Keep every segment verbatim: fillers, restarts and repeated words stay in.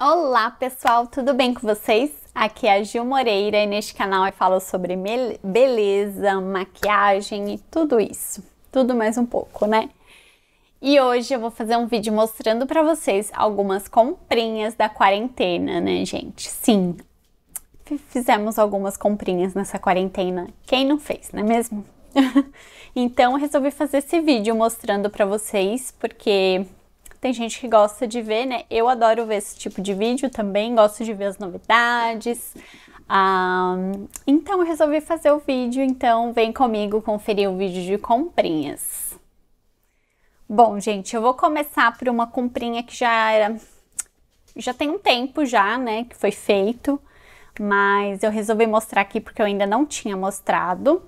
Olá pessoal, tudo bem com vocês? Aqui é a Juh Moreira e neste canal eu falo sobre beleza, maquiagem e tudo isso. Tudo mais um pouco, né? E hoje eu vou fazer um vídeo mostrando pra vocês algumas comprinhas da quarentena, né gente? Sim, fizemos algumas comprinhas nessa quarentena. Quem não fez, não é mesmo? Então eu resolvi fazer esse vídeo mostrando pra vocês, porque tem gente que gosta de ver, né? Eu adoro ver esse tipo de vídeo também, gosto de ver as novidades. Ah, então eu resolvi fazer o vídeo, então vem comigo conferir o vídeo de comprinhas. Bom, gente, eu vou começar por uma comprinha que já era... Já tem um tempo já, né, que foi feito, mas eu resolvi mostrar aqui porque eu ainda não tinha mostrado.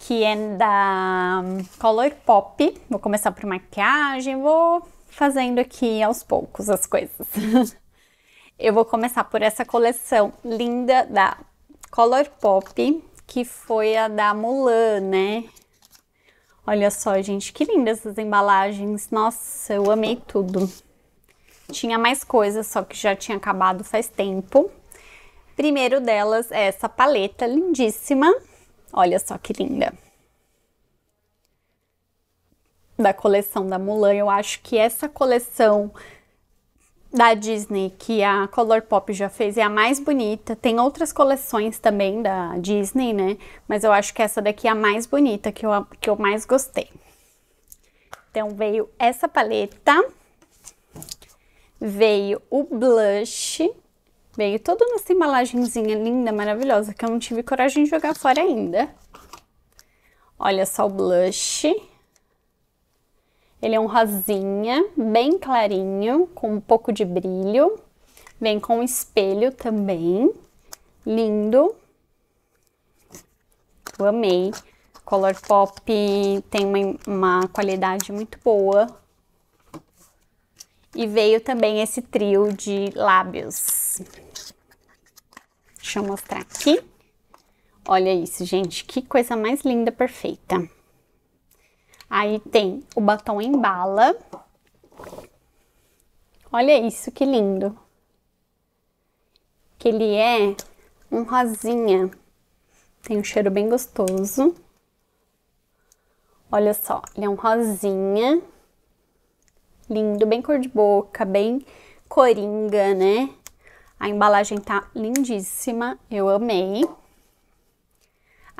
Que é da Colourpop. Vou começar por maquiagem, vou fazendo aqui aos poucos as coisas. Eu vou começar por essa coleção linda da Colourpop, que foi a da Mulan, né? Olha só, gente, que lindas essas embalagens. Nossa, eu amei tudo. Tinha mais coisas, só que já tinha acabado faz tempo. Primeiro delas é essa paleta lindíssima. Olha só que linda. Da coleção da Mulan, eu acho que essa coleção da Disney, que a Colourpop já fez, é a mais bonita. Tem outras coleções também da Disney, né? Mas eu acho que essa daqui é a mais bonita, que eu, que eu mais gostei. Então veio essa paleta, veio o blush, veio toda nessa embalagenzinha linda, maravilhosa, que eu não tive coragem de jogar fora ainda. Olha só o blush. Ele é um rosinha, bem clarinho, com um pouco de brilho. Vem com um espelho também. Lindo. Eu amei. Colourpop tem uma, uma qualidade muito boa. E veio também esse trio de lábios. Deixa eu mostrar aqui. Olha isso, gente. Que coisa mais linda, perfeita. Aí tem o batom em bala. Olha isso, que lindo. Que ele é um rosinha. Tem um cheiro bem gostoso. Olha só, ele é um rosinha. Lindo, bem cor de boca, bem coringa, né? A embalagem tá lindíssima, eu amei.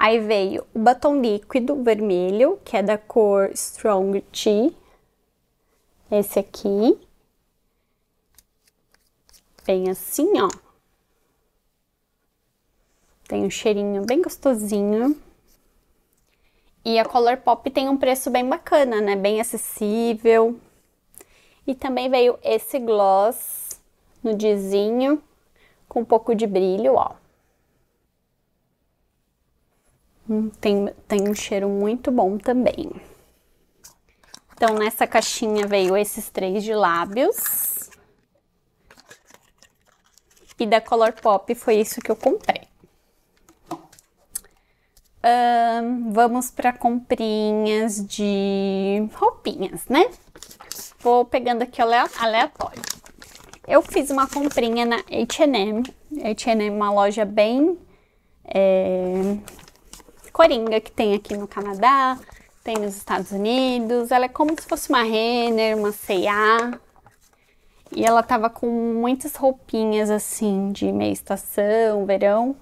Aí veio o batom líquido vermelho, que é da cor Strong Tea. Esse aqui. Vem assim, ó. Tem um cheirinho bem gostosinho. E a Colourpop tem um preço bem bacana, né? Bem acessível. E também veio esse gloss nudezinho, com um pouco de brilho, ó. Tem, tem um cheiro muito bom também. Então, nessa caixinha veio esses três de lábios. E da Colourpop foi isso que eu comprei. Hum, vamos para comprinhas de roupinhas, né? Vou pegando aqui aleatório. Eu fiz uma comprinha na H e M. H e M é uma loja bem... É... coringa, que tem aqui no Canadá, tem nos Estados Unidos. Ela é como se fosse uma Renner, uma C e A. E ela tava com muitas roupinhas assim de meia estação, verão,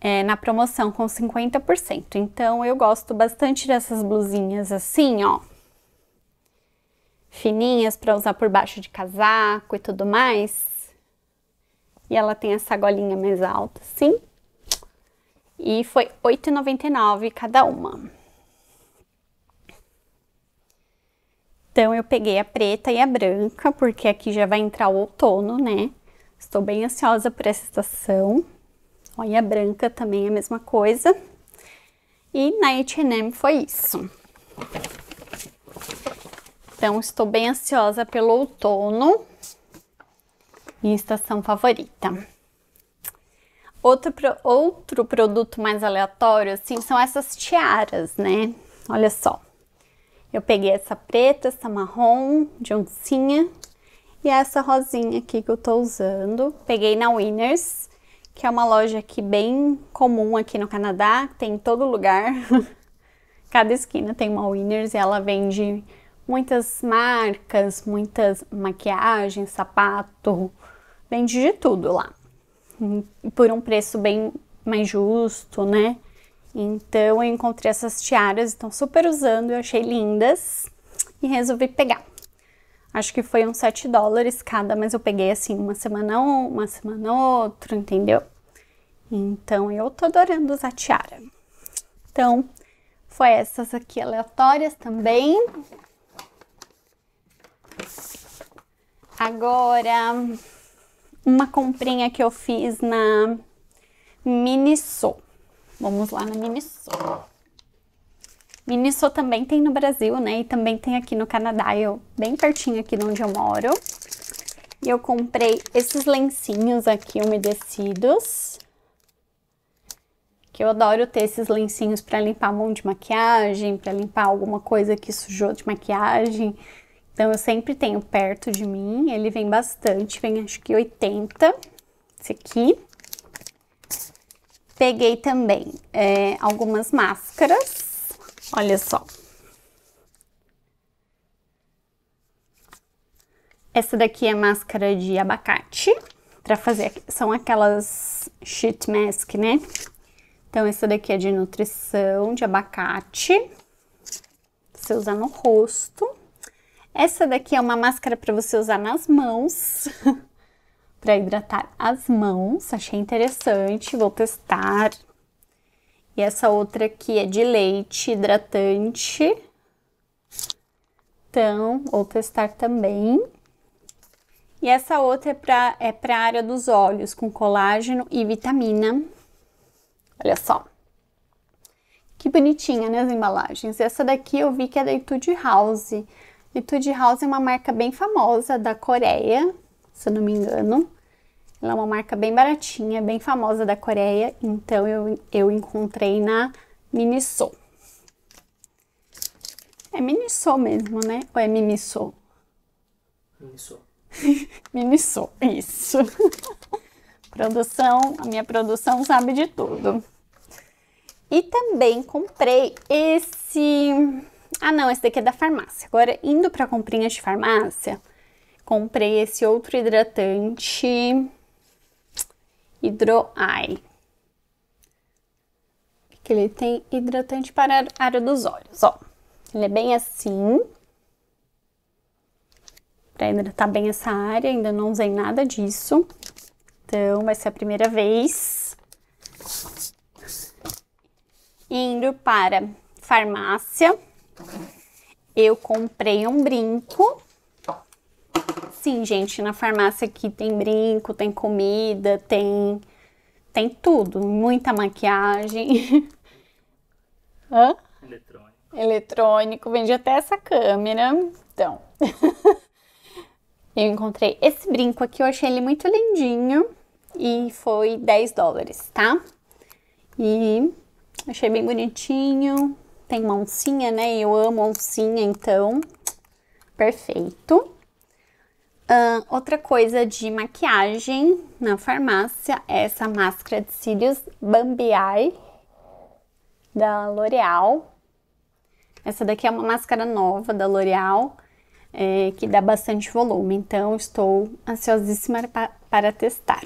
é, na promoção com cinquenta por cento. Então eu gosto bastante dessas blusinhas assim, ó, fininhas para usar por baixo de casaco e tudo mais. E ela tem essa golinha mais alta assim. E foi oito e noventa e nove cada uma. Então eu peguei a preta e a branca, porque aqui já vai entrar o outono, né? Estou bem ansiosa por essa estação. Olha, a branca também é a mesma coisa. E na H e M foi isso. Então estou bem ansiosa pelo outono. Minha estação favorita. Outro, pro, outro produto mais aleatório, assim, são essas tiaras, né? Olha só. Eu peguei essa preta, essa marrom de oncinha. E essa rosinha aqui que eu tô usando, peguei na Winners, que é uma loja aqui bem comum aqui no Canadá, tem em todo lugar. Cada esquina tem uma Winners e ela vende muitas marcas, muitas maquiagens, sapato, vende de tudo lá. Por um preço bem mais justo, né? Então eu encontrei essas tiaras, estão super usando, eu achei lindas e resolvi pegar. Acho que foi uns sete dólares cada, mas eu peguei assim uma semana um, uma semana outra, entendeu? Então eu tô adorando usar tiara. Então foi essas aqui aleatórias também. Agora uma comprinha que eu fiz na Miniso. Vamos lá na Miniso. Miniso também tem no Brasil, né? E também tem aqui no Canadá, eu, bem pertinho aqui de onde eu moro. E eu comprei esses lencinhos aqui umedecidos. Que eu adoro ter esses lencinhos para limpar a mão de maquiagem, para limpar alguma coisa que sujou de maquiagem. Então eu sempre tenho perto de mim, ele vem bastante, vem acho que oitenta, esse aqui. Peguei também é, algumas máscaras, olha só. Essa daqui é máscara de abacate, para fazer, são aquelas sheet mask, né? Então essa daqui é de nutrição, de abacate, você usa no rosto. Essa daqui é uma máscara para você usar nas mãos, para hidratar as mãos, achei interessante, vou testar. E essa outra aqui é de leite hidratante, então vou testar também. E essa outra é para é para a área dos olhos, com colágeno e vitamina, olha só. Que bonitinha, né, as embalagens. Essa daqui eu vi que é da Etude House. Etude House é uma marca bem famosa da Coreia, se eu não me engano. Ela é uma marca bem baratinha, bem famosa da Coreia, então eu, eu encontrei na Miniso. É Miniso mesmo, né? Ou é Miniso? Miniso. Miniso, isso. Produção, a minha produção sabe de tudo. E também comprei esse... Ah, não, esse daqui é da farmácia. Agora, indo para comprinhas de farmácia, comprei esse outro hidratante Hidro Eye. Que ele tem hidratante para a área dos olhos, ó. Ele é bem assim. Para hidratar bem essa área, ainda não usei nada disso. Então, vai ser a primeira vez. Indo para farmácia. Eu comprei um brinco. Sim, gente, na farmácia aqui tem brinco, tem comida, tem, tem tudo. Muita maquiagem. Hã? Eletrônico. Eletrônico. Vendi até essa câmera. Então, eu encontrei esse brinco aqui, eu achei ele muito lindinho. E foi dez dólares, tá? E achei bem bonitinho. Tem uma oncinha, né? Eu amo oncinha, então, perfeito. Uh, outra coisa de maquiagem na farmácia é essa máscara de cílios Bambi Eye, da L'Oreal. Essa daqui é uma máscara nova da L'Oreal, é, que dá bastante volume, então estou ansiosíssima pa para testar.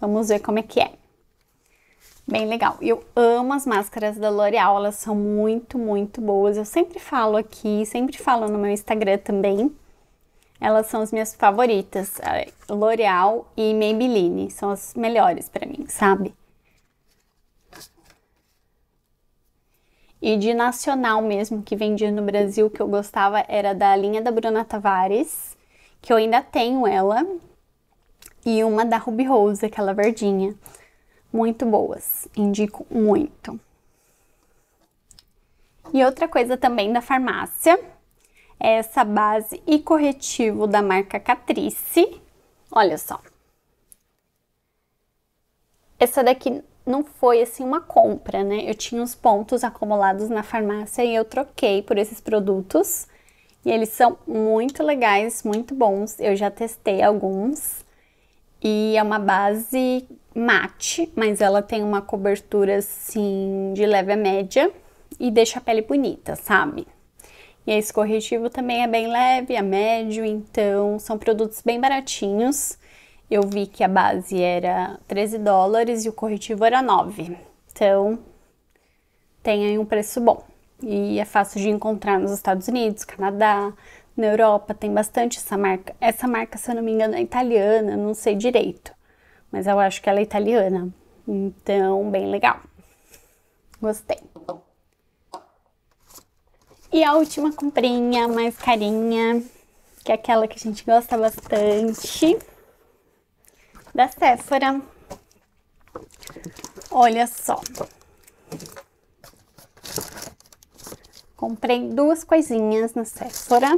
Vamos ver como é que é. Bem legal, eu amo as máscaras da L'Oreal, elas são muito, muito boas, eu sempre falo aqui, sempre falo no meu Instagram também, elas são as minhas favoritas, L'Oreal e Maybelline, são as melhores pra mim, sabe? E de nacional mesmo, que vendia no Brasil, que eu gostava, era da linha da Bruna Tavares, que eu ainda tenho ela, e uma da Ruby Rose, aquela verdinha. Muito boas, indico muito. E outra coisa também da farmácia, é essa base e corretivo da marca Catrice. Olha só. Essa daqui não foi assim uma compra, né? Eu tinha uns pontos acumulados na farmácia e eu troquei por esses produtos. E eles são muito legais, muito bons. Eu já testei alguns. E é uma base mate, mas ela tem uma cobertura, assim, de leve a média. E deixa a pele bonita, sabe? E esse corretivo também é bem leve, a médio. Então, são produtos bem baratinhos. Eu vi que a base era treze dólares e o corretivo era nove. Então, tem aí um preço bom. E é fácil de encontrar nos Estados Unidos, Canadá, na Europa, tem bastante essa marca. Essa marca, se eu não me engano, é italiana, não sei direito. Mas eu acho que ela é italiana. Então, bem legal. Gostei. E a última comprinha, mais carinha, que é aquela que a gente gosta bastante, da Sephora. Olha só. Comprei duas coisinhas na Sephora.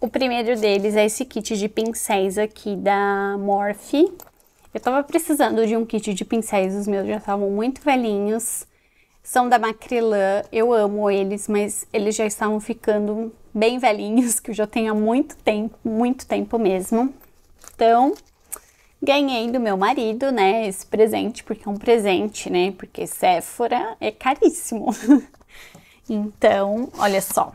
O primeiro deles é esse kit de pincéis aqui da Morphe. Eu tava precisando de um kit de pincéis, os meus já estavam muito velhinhos. São da Macrylan, eu amo eles, mas eles já estavam ficando bem velhinhos, que eu já tenho há muito tempo, muito tempo mesmo. Então, ganhei do meu marido, né, esse presente, porque é um presente, né, porque Sephora é caríssimo. Então, olha só,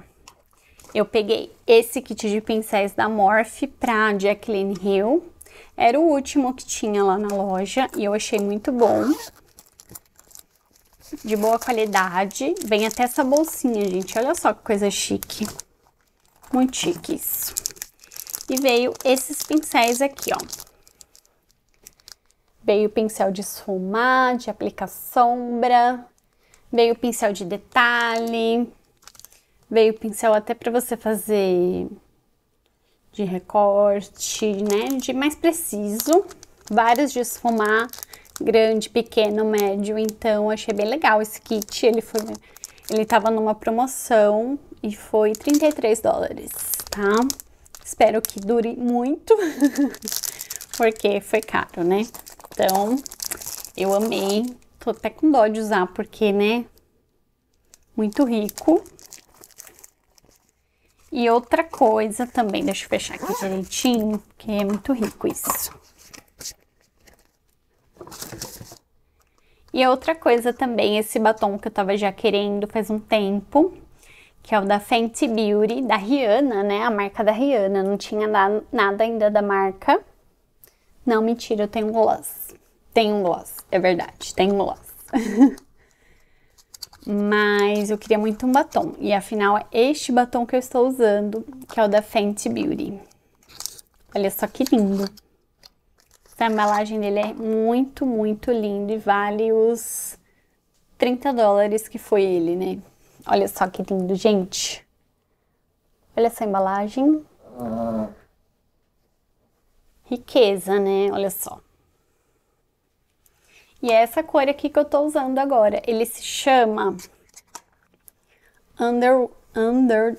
eu peguei esse kit de pincéis da Morphe pra Jaclyn Hill. Era o último que tinha lá na loja e eu achei muito bom. De boa qualidade, vem até essa bolsinha, gente, olha só que coisa chique, muito chique isso. E veio esses pincéis aqui, ó. Veio pincel de esfumar, de aplicar sombra, veio pincel de detalhe, veio pincel até pra você fazer de recorte, né, de mais preciso, vários de esfumar, grande, pequeno, médio. Então achei bem legal esse kit, ele foi, ele tava numa promoção e foi trinta e três dólares, tá? Espero que dure muito, porque foi caro, né? Então, eu amei, tô até com dó de usar, porque, né, muito rico. E outra coisa também, deixa eu fechar aqui direitinho, porque é muito rico isso. E outra coisa também, esse batom que eu tava já querendo faz um tempo, que é o da Fenty Beauty, da Rihanna, né? A marca da Rihanna, não tinha nada ainda da marca. Não, mentira, eu tenho um gloss. Tenho um gloss, é verdade, tenho um gloss. Mas eu queria muito um batom, e afinal é este batom que eu estou usando, que é o da Fenty Beauty. Olha só que lindo. A embalagem dele é muito, muito linda e vale os trinta dólares que foi ele, né? Olha só que lindo, gente. Olha essa embalagem. Riqueza, né? Olha só. E é essa cor aqui que eu tô usando agora. Ele se chama Under, under,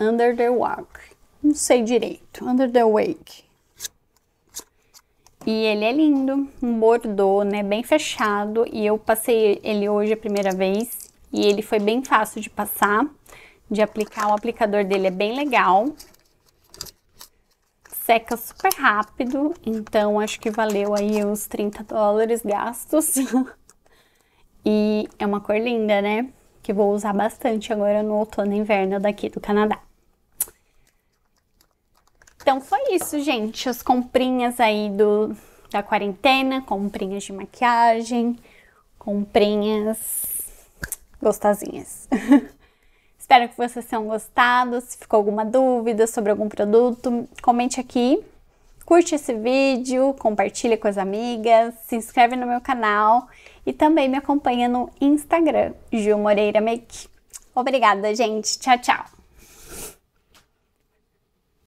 under the Wake. Não sei direito. Under the Wake. E ele é lindo, um bordô, né, bem fechado, e eu passei ele hoje a primeira vez, e ele foi bem fácil de passar, de aplicar, o aplicador dele é bem legal, seca super rápido, então acho que valeu aí os trinta dólares gastos, e é uma cor linda, né, que vou usar bastante agora no outono e inverno daqui do Canadá. Então foi isso, gente, as comprinhas aí do, da quarentena, comprinhas de maquiagem, comprinhas gostosinhas. Espero que vocês tenham gostado, se ficou alguma dúvida sobre algum produto, comente aqui, curte esse vídeo, compartilha com as amigas, se inscreve no meu canal e também me acompanha no Instagram, Juh Moreira Make. Obrigada, gente, tchau, tchau!